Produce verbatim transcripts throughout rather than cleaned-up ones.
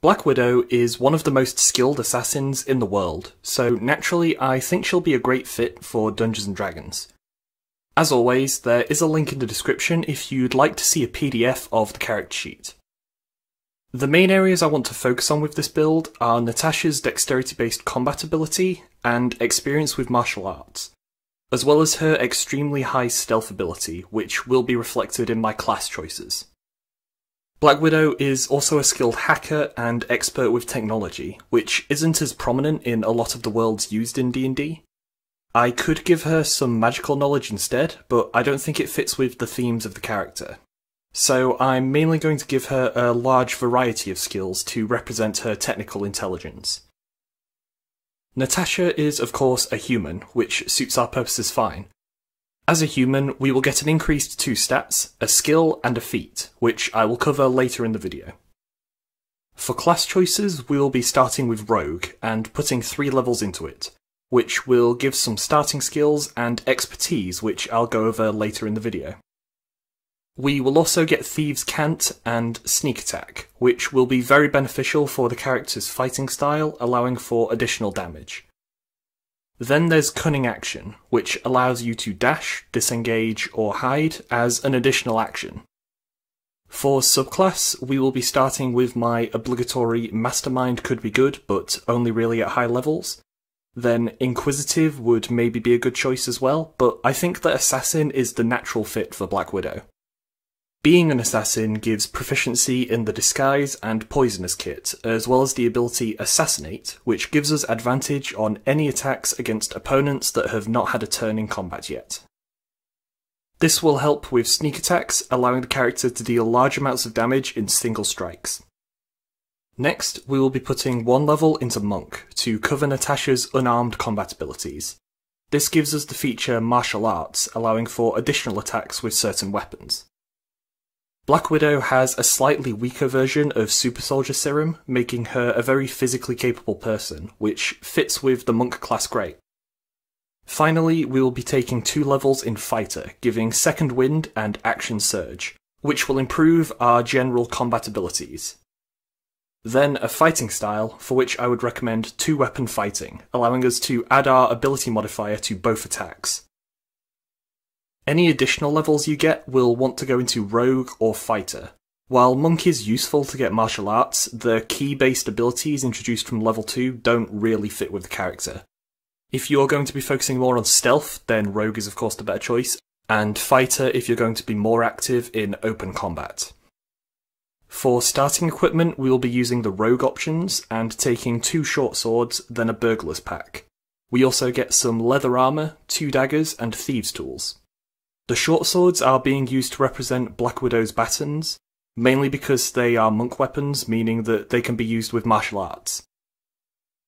Black Widow is one of the most skilled assassins in the world, so naturally I think she'll be a great fit for Dungeons and Dragons. As always, there is a link in the description if you'd like to see a P D F of the character sheet. The main areas I want to focus on with this build are Natasha's dexterity-based combat ability and experience with martial arts, as well as her extremely high stealth ability, which will be reflected in my class choices. Black Widow is also a skilled hacker and expert with technology, which isn't as prominent in a lot of the worlds used in D and D. I could give her some magical knowledge instead, but I don't think it fits with the themes of the character. So I'm mainly going to give her a large variety of skills to represent her technical intelligence. Natasha is of course a human, which suits our purposes fine. As a human, we will get an increase to two stats, a skill and a feat, which I will cover later in the video. For class choices, we will be starting with Rogue, and putting three levels into it, which will give some starting skills and expertise, which I'll go over later in the video. We will also get Thieves' Cant and Sneak Attack, which will be very beneficial for the character's fighting style, allowing for additional damage. Then there's Cunning Action, which allows you to dash, disengage, or hide as an additional action. For subclass, we will be starting with my obligatory Mastermind could be good, but only really at high levels. Then Inquisitive would maybe be a good choice as well, but I think that Assassin is the natural fit for Black Widow. Being an assassin gives proficiency in the Disguise and Poisoners kit, as well as the ability Assassinate, which gives us advantage on any attacks against opponents that have not had a turn in combat yet. This will help with sneak attacks, allowing the character to deal large amounts of damage in single strikes. Next, we will be putting one level into Monk, to cover Natasha's unarmed combat abilities. This gives us the feature Martial Arts, allowing for additional attacks with certain weapons. Black Widow has a slightly weaker version of Super Soldier Serum, making her a very physically capable person, which fits with the Monk class great. Finally, we will be taking two levels in Fighter, giving Second Wind and Action Surge, which will improve our general combat abilities. Then a fighting style, for which I would recommend two-weapon fighting, allowing us to add our ability modifier to both attacks. Any additional levels you get will want to go into Rogue or Fighter. While Monk is useful to get martial arts, the key-based abilities introduced from level two don't really fit with the character. If you're going to be focusing more on stealth, then Rogue is of course the better choice, and Fighter if you're going to be more active in open combat. For starting equipment, we will be using the Rogue options, and taking two Shortswords, then a Burglar's Pack. We also get some Leather Armor, two Daggers, and Thieves' Tools. The Shortswords are being used to represent Black Widow's batons, mainly because they are monk weapons, meaning that they can be used with martial arts.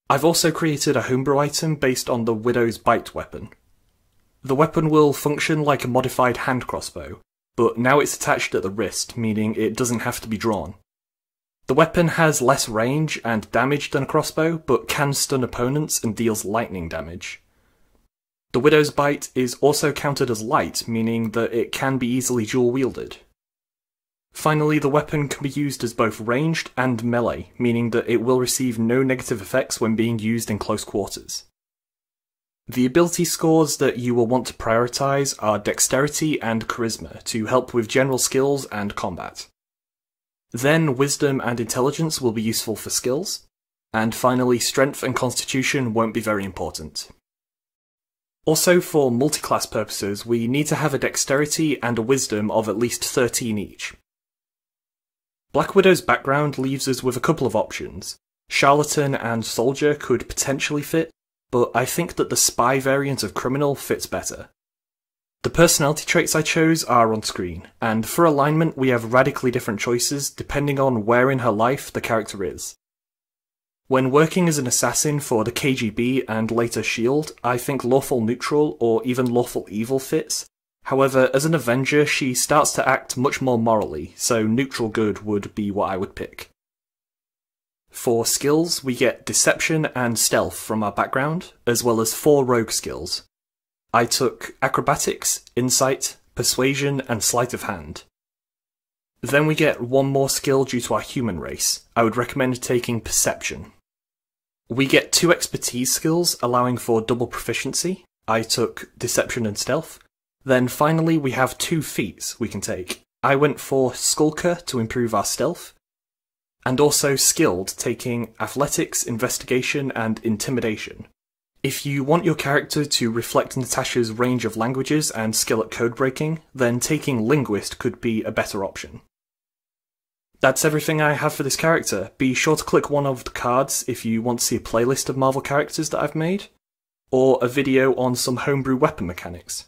I've also created a homebrew item based on the Widow's Bite weapon. The weapon will function like a modified hand crossbow, but now it's attached at the wrist, meaning it doesn't have to be drawn. The weapon has less range and damage than a crossbow, but can stun opponents and deals lightning damage. The Widow's Bite is also counted as light, meaning that it can be easily dual-wielded. Finally, the weapon can be used as both ranged and melee, meaning that it will receive no negative effects when being used in close quarters. The ability scores that you will want to prioritise are Dexterity and Charisma, to help with general skills and combat. Then Wisdom and Intelligence will be useful for skills, and finally Strength and Constitution won't be very important. Also, for multi-class purposes, we need to have a dexterity and a wisdom of at least thirteen each. Black Widow's background leaves us with a couple of options. Charlatan and Soldier could potentially fit, but I think that the Spy variant of Criminal fits better. The personality traits I chose are on screen, and for alignment we have radically different choices depending on where in her life the character is. When working as an assassin for the K G B and later SHIELD, I think Lawful Neutral or even Lawful Evil fits. However, as an Avenger, she starts to act much more morally, so Neutral Good would be what I would pick. For skills, we get Deception and Stealth from our background, as well as four Rogue skills. I took Acrobatics, Insight, Persuasion, and Sleight of Hand. Then we get one more skill due to our human race. I would recommend taking Perception. We get two expertise skills, allowing for double proficiency. I took Deception and Stealth. Then finally we have two feats we can take. I went for Skulker to improve our stealth, and also Skilled, taking Athletics, Investigation and Intimidation. If you want your character to reflect Natasha's range of languages and skill at codebreaking, then taking Linguist could be a better option. That's everything I have for this character. Be sure to click one of the cards if you want to see a playlist of Marvel characters that I've made, or a video on some homebrew weapon mechanics.